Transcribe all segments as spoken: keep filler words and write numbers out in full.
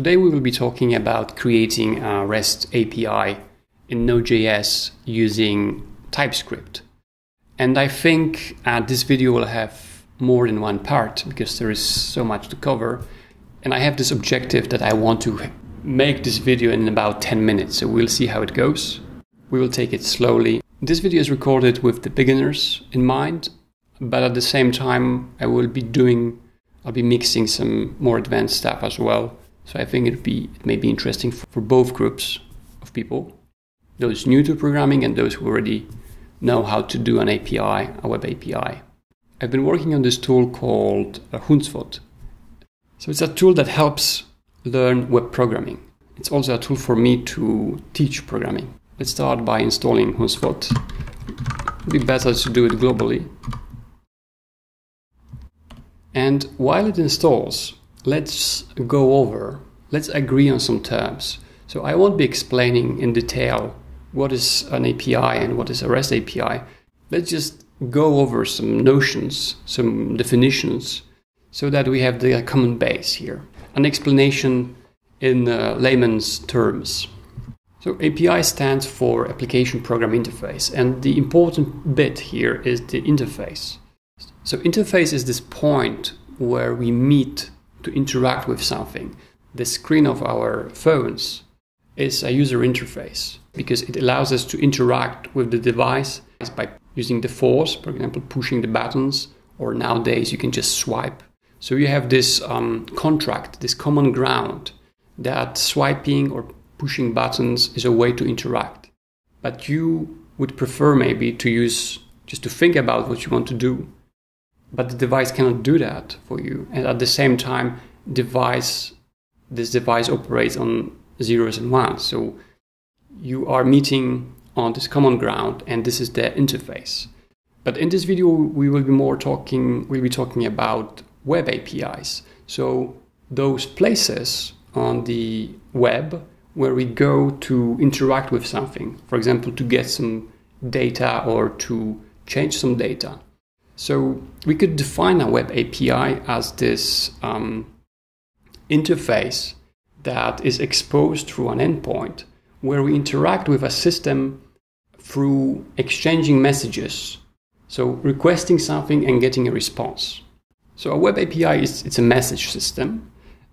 Today we will be talking about creating a REST A P I in Node.js using TypeScript. And I think uh, this video will have more than one part because there is so much to cover. And I have this objective that I want to make this video in about ten minutes. So we'll see how it goes. We will take it slowly. This video is recorded with the beginners in mind, but at the same time I will be doing, I'll be mixing some more advanced stuff as well. So I think it'd be, it may be interesting for, for both groups of people, those new to programming and those who already know how to do an A P I, a web A P I. I've been working on this tool called uh, Huncwot. So it's a tool that helps learn web programming. It's also a tool for me to teach programming. Let's start by installing Huncwot. It would be better to do it globally. And while it installs, let's go over, let's agree on some terms. So I won't be explaining in detail what is an A P I and what is a REST A P I. Let's just go over some notions, some definitions, so that we have the common base here. An explanation in uh, layman's terms. So A P I stands for Application Program Interface, and the important bit here is the interface. So interface is this point where we meet to interact with something. The screen of our phones is a user interface because it allows us to interact with the device by using the force, for example, pushing the buttons, or nowadays you can just swipe. So you have this um, contract, this common ground that swiping or pushing buttons is a way to interact. But you would prefer maybe to use, just to think about what you want to do. But the device cannot do that for you. And at the same time, device, this device operates on zeros and ones. So you are meeting on this common ground, and this is the interface. But in this video, we will be more talking, we'll be talking about web A P Is. So those places on the web where we go to interact with something, for example, to get some data or to change some data. So we could define a web A P I as this um, interface that is exposed through an endpoint where we interact with a system through exchanging messages. So requesting something and getting a response. So a web A P I is it's a message system,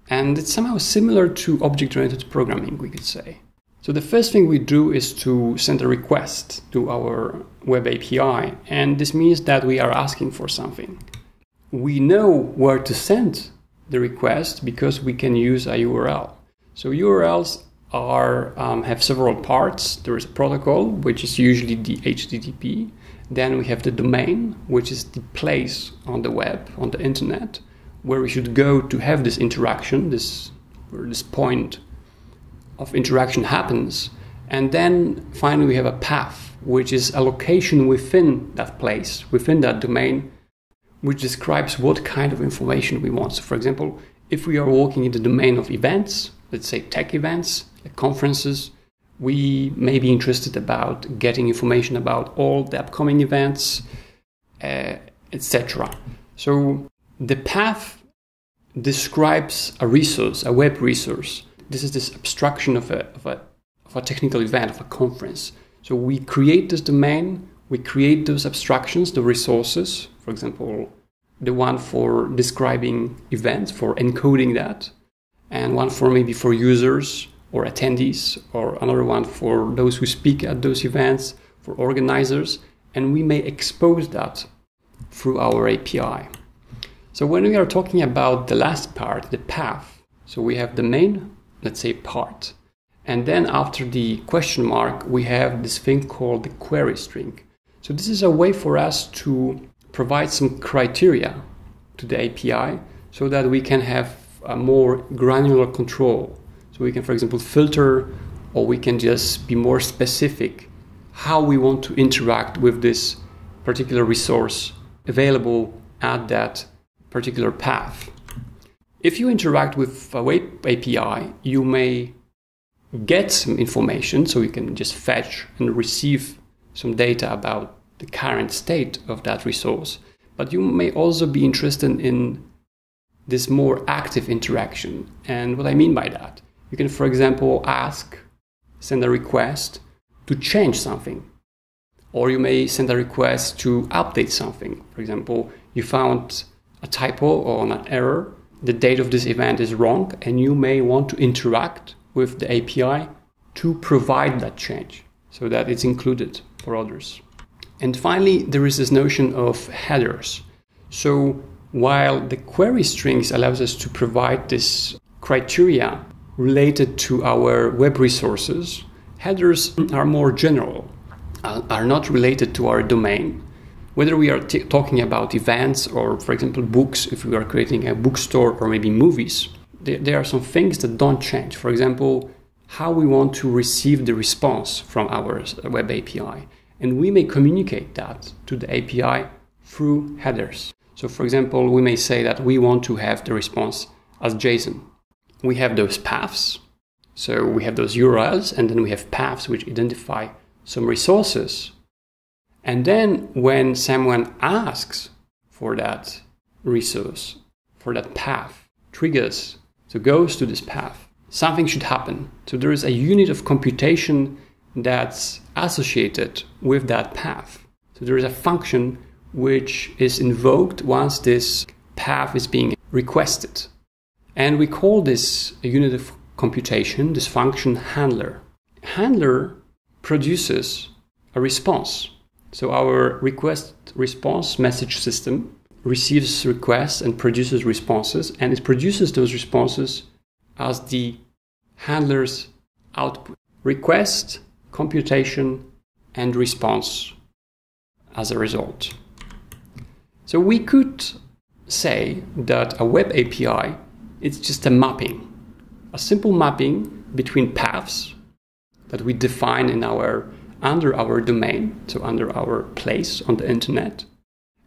and it's somehow similar to object-oriented programming, we could say. So the first thing we do is to send a request to our web A P I, and this means that we are asking for something. We know where to send the request because we can use a U R L. So U R Ls are, um, have several parts. There is a protocol, which is usually the H T T P. Then we have the domain, which is the place on the web, on the internet, where we should go to have this interaction, this, or this point of interaction happens. And then finally we have a path, which is a location within that place, within that domain, which describes what kind of information we want. So for example, if we are walking in the domain of events, let's say tech events, like conferences, we may be interested about getting information about all the upcoming events, uh, et cetera. So the path describes a resource, a web resource. This is this abstraction of a, of, a, of a technical event, of a conference. So we create this domain, we create those abstractions, the resources, for example, the one for describing events, for encoding that, and one for maybe for users or attendees, or another one for those who speak at those events, for organizers, and we may expose that through our A P I. So when we are talking about the last part, the path, so we have the main, let's say part. And then after the question mark, we have this thing called the query string. So this is a way for us to provide some criteria to the A P I so that we can have a more granular control. So we can, for example, filter, or we can just be more specific how we want to interact with this particular resource available at that particular path. If you interact with a web A P I, you may get some information, so you can just fetch and receive some data about the current state of that resource. But you may also be interested in this more active interaction. And what I mean by that, you can, for example, ask, send a request to change something. Or you may send a request to update something. For example, you found a typo or an error, the date of this event is wrong, and you may want to interact with the A P I to provide that change so that it's included for others. And finally, there is this notion of headers. So while the query strings allows us to provide this criteria related to our web resources, headers are more general, are not related to our domain. Whether we are t talking about events or, for example, books, if we are creating a bookstore or maybe movies, there, there are some things that don't change. For example, how we want to receive the response from our web A P I. And we may communicate that to the A P I through headers. So, for example, we may say that we want to have the response as JSON. We have those paths. So we have those U R Ls, and then we have paths which identify some resources. And then when someone asks for that resource, for that path, triggers, so goes to this path, something should happen. So there is a unit of computation that's associated with that path. So there is a function which is invoked once this path is being requested. And we call this unit of computation, this function, handler. Handler produces a response. So our request response message system receives requests and produces responses, and it produces those responses as the handler's output. Request, computation, and response as a result. So we could say that a web A P I, it's just a mapping, a simple mapping between paths that we define in our under our domain, so under our place on the internet,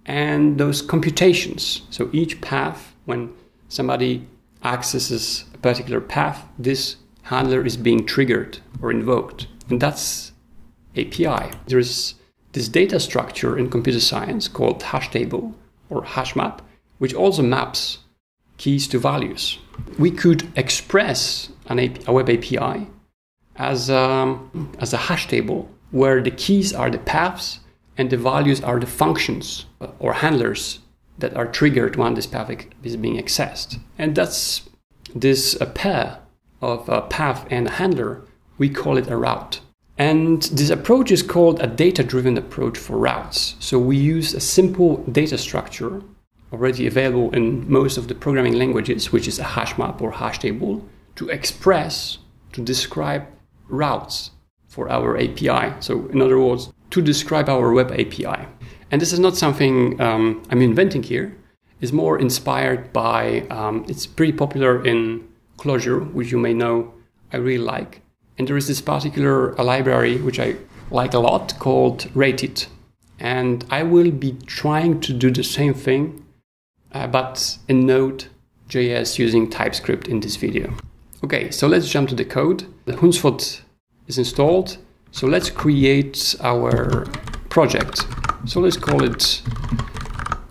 and those computations. So each path, when somebody accesses a particular path, this handler is being triggered or invoked. And that's A P I. There is this data structure in computer science called hash table or hash map, which also maps keys to values. We could express an a web A P I as a, as a hash table, where the keys are the paths and the values are the functions or handlers that are triggered when this path is being accessed. And that's this a pair of a path and a handler, we call it a route. And this approach is called a data-driven approach for routes. So we use a simple data structure already available in most of the programming languages, which is a hash map or hash table, to express, to describe routes for our A P I. So in other words, to describe our web A P I. And this is not something um, I'm inventing here. It's more inspired by, um, it's pretty popular in Clojure, which you may know I really like. And there is this particular uh, library, which I like a lot, called Rated. And I will be trying to do the same thing, uh, but in Node dot J S using TypeScript in this video. Okay, so let's jump to the code. The Huncwot is installed. So let's create our project. So let's call it,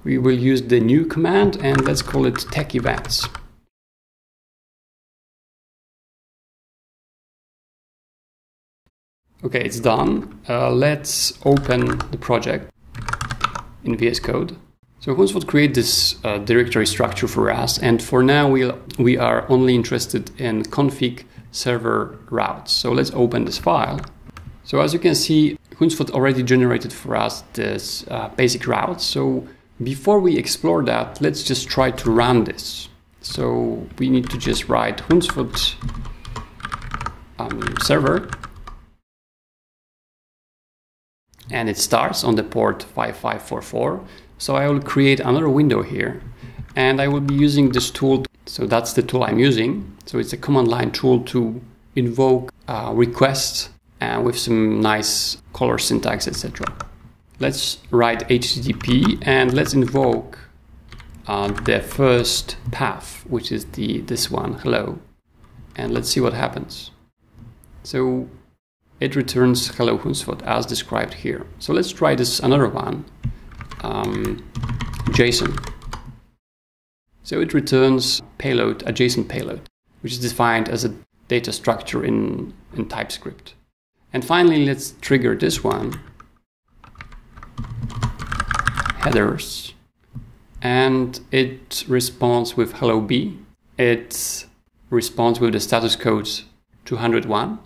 we will use the new command, and let's call it tech events. Okay, it's done. Uh, let's open the project in V S Code. So Huncwot create this uh, directory structure for us, and for now we'll, we are only interested in config server routes. So let's open this file. So as you can see, Huncwot already generated for us this uh, basic route. So before we explore that, let's just try to run this. So we need to just write Huncwot um, server, and it starts on the port five five four four. So I will create another window here, and I will be using this tool. So that's the tool I'm using. So it's a command line tool to invoke uh, requests uh, with some nice color syntax, et cetera. Let's write H T T P, and let's invoke uh, the first path, which is the this one, hello. And let's see what happens. So it returns hello Huncwot as described here. So let's try this another one. Um, JSON. So it returns payload, a JSON payload, which is defined as a data structure in, in TypeScript. And finally, let's trigger this one, headers, and it responds with hello B. It responds with the status code two hundred one,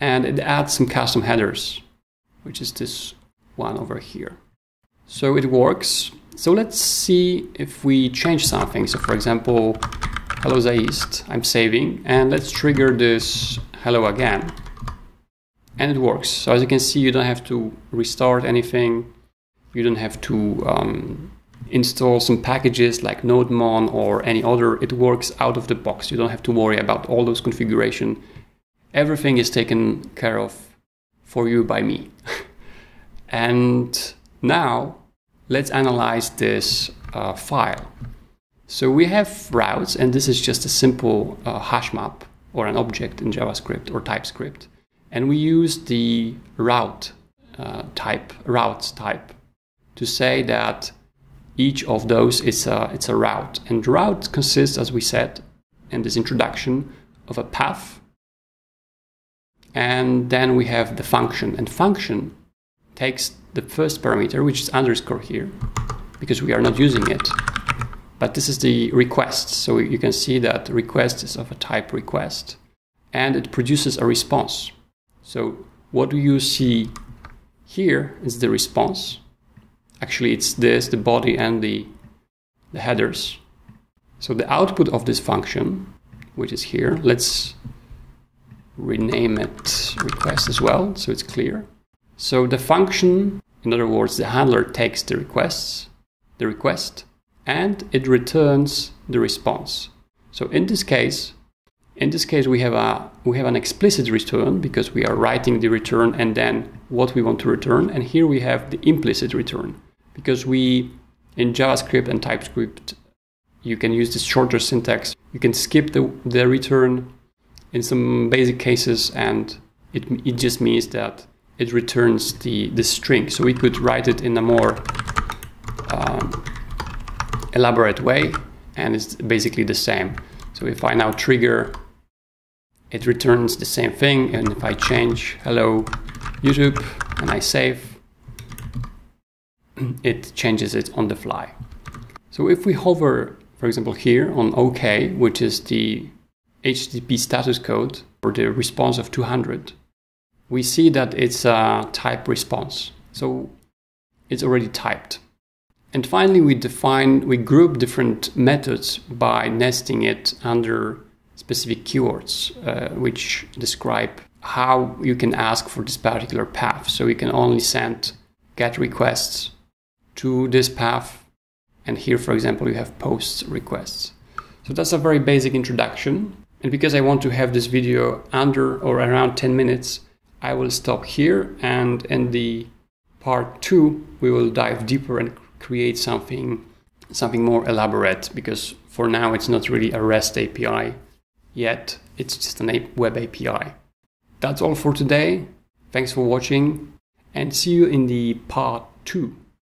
and it adds some custom headers, which is this one over here. So it works. So let's see if we change something. So for example, hello Zaist, I'm saving, and let's trigger this hello again. And it works. So as you can see, you don't have to restart anything. You don't have to um, install some packages like NodeMon or any other. It works out of the box. You don't have to worry about all those configuration. Everything is taken care of for you by me. And now let's analyze this uh, file. So we have routes, and this is just a simple uh, hash map or an object in JavaScript or TypeScript. And we use the route uh, type, routes type, to say that each of those is a, it's a route. And route consists, as we said in this introduction, of a path. And then we have the function. And function takes the first parameter, which is underscore here, because we are not using it. But this is the request. So you can see that request is of a type request, and it produces a response. So what do you see here is the response. Actually, it's this, the body and the, the headers. So the output of this function, which is here, let's rename it request as well, so it's clear. So the function, in other words, the handler takes the requests, the request, and it returns the response. So in this case, in this case we have a we have an explicit return, because we are writing the return and then what we want to return, and here we have the implicit return, because we in JavaScript and TypeScript you can use this shorter syntax. You can skip the, the return in some basic cases, and it it just means that it returns the, the string. So we could write it in a more um, elaborate way, and it's basically the same. So if I now trigger, it returns the same thing, and if I change hello YouTube and I save, it changes it on the fly. So if we hover, for example, here on OK, which is the H T T P status code or the response of two hundred, we see that it's a type response. So it's already typed. And finally, we define, we group different methods by nesting it under specific keywords, uh, which describe how you can ask for this particular path. So you can only send GET requests to this path. And here, for example, you have POST requests. So that's a very basic introduction. And because I want to have this video under or around ten minutes, I will stop here. And in the part two, we will dive deeper and create something something more elaborate, because for now it's not really a REST A P I yet, it's just a web A P I. That's all for today. Thanks for watching, and see you in the part two.